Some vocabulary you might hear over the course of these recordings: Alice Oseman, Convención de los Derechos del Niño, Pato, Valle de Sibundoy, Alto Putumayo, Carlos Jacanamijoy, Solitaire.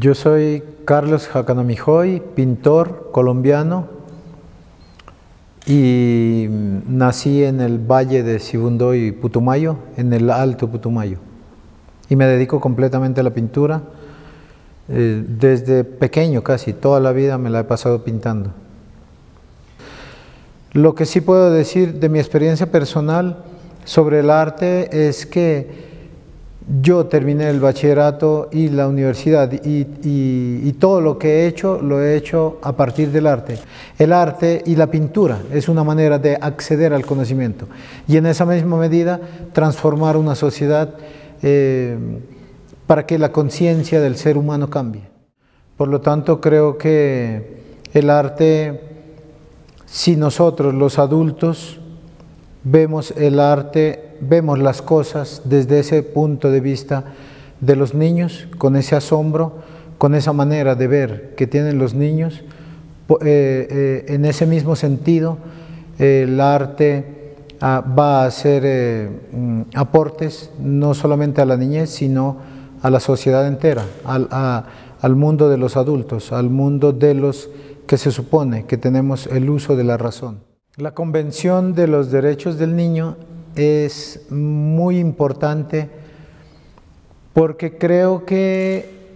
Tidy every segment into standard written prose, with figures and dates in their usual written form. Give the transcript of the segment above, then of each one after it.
Yo soy Carlos Jacanamijoy, pintor colombiano, y nací en el Valle de Sibundoy, Putumayo, en el Alto Putumayo. Y me dedico completamente a la pintura. Desde pequeño casi, toda la vida me la he pasado pintando. Lo que sí puedo decir de mi experiencia personal sobre el arte es que yo terminé el bachillerato y la universidad y todo lo que he hecho, lo he hecho a partir del arte. El arte y la pintura es una manera de acceder al conocimiento y en esa misma medida transformar una sociedad para que la conciencia del ser humano cambie. Por lo tanto, creo que el arte, si nosotros los adultos vemos el arte, vemos las cosas desde ese punto de vista de los niños, con ese asombro, con esa manera de ver que tienen los niños. En ese mismo sentido, el arte va a hacer aportes no solamente a la niñez, sino a la sociedad entera, al mundo de los adultos, al mundo de los que se supone que tenemos el uso de la razón. La Convención de los Derechos del Niño es muy importante porque creo que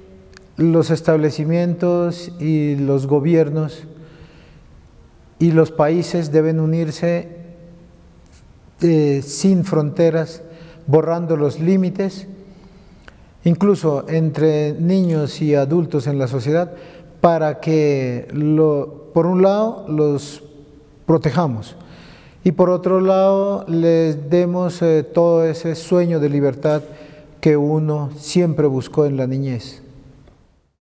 los establecimientos y los gobiernos y los países deben unirse sin fronteras, borrando los límites, incluso entre niños y adultos en la sociedad, para que, por un lado, los protejamos, y por otro lado, les demos todo ese sueño de libertad que uno siempre buscó en la niñez.